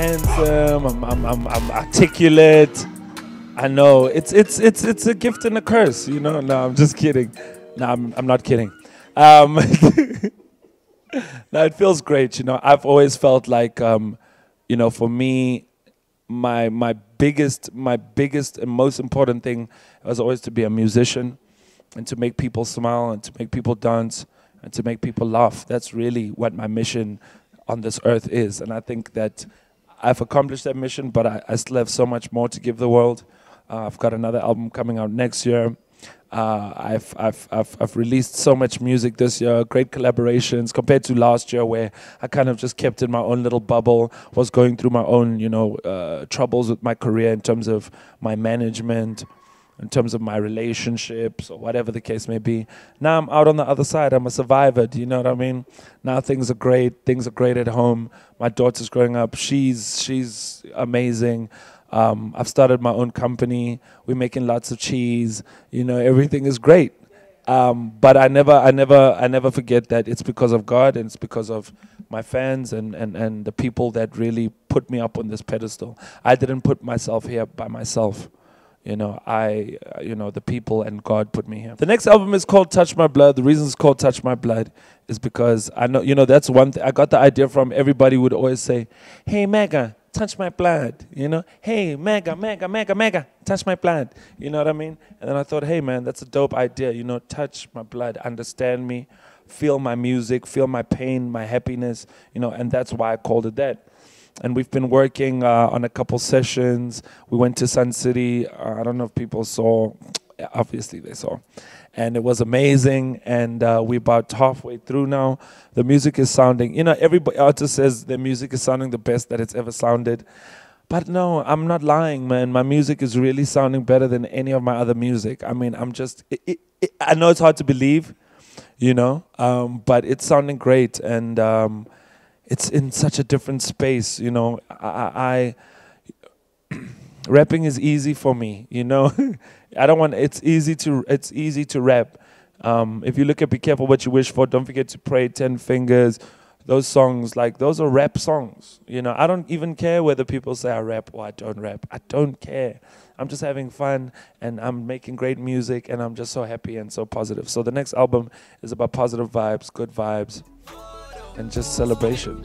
handsome, I'm articulate. I know it's a gift and a curse, you know. No, I'm just kidding. No, I'm not kidding. No, it feels great, you know. I've always felt like, you know, for me, my biggest and most important thing was always to be a musician, and to make people smile, and to make people dance, and to make people laugh. That's really what my mission on this earth is, and I think that I've accomplished that mission, but I still have so much more to give the world. I've got another album coming out next year. I've released so much music this year, great collaborations compared to last year, where I kind of just kept in my own little bubble, was going through my own, you know, troubles with my career in terms of my management, in terms of my relationships, or whatever the case may be. Now I'm out on the other side. I'm a survivor, do you know what I mean? Now things are great. Things are great at home. My daughter's growing up. She's amazing. I've started my own company. We're making lots of cheese. You know, everything is great. But I never forget that it's because of God, and it's because of my fans and the people that really put me up on this pedestal. I didn't put myself here by myself. You know, the people and God put me here. The next album is called Touch My Blood. The reason it's called Touch My Blood is because I know, you know, that's one thing I got the idea from. Everybody would always say, "Hey, Mega, touch my blood," you know. "Hey, Mega, touch my blood," you know what I mean? And then I thought, hey, man, that's a dope idea, you know, touch my blood, understand me, feel my music, feel my pain, my happiness, you know, and that's why I called it that. And we've been working on a couple sessions. We went to Sun City. I don't know if people saw. Obviously, they saw. And it was amazing. And we're about halfway through now. The music is sounding. You know, every artist says their music is sounding the best that it's ever sounded. But no, I'm not lying, man. My music is really sounding better than any of my other music. I mean, I'm just... I know it's hard to believe, you know, but it's sounding great. And... it's in such a different space, you know. Rapping is easy for me, you know. It's easy to rap. If you look at Be Careful What You Wish For, Don't Forget to Pray, 10 Fingers, those songs, like, those are rap songs, you know. I don't even care whether people say I rap or I don't rap. I don't care. I'm just having fun, and I'm making great music, and I'm just so happy and so positive. So the next album is about positive vibes, good vibes, and just celebration.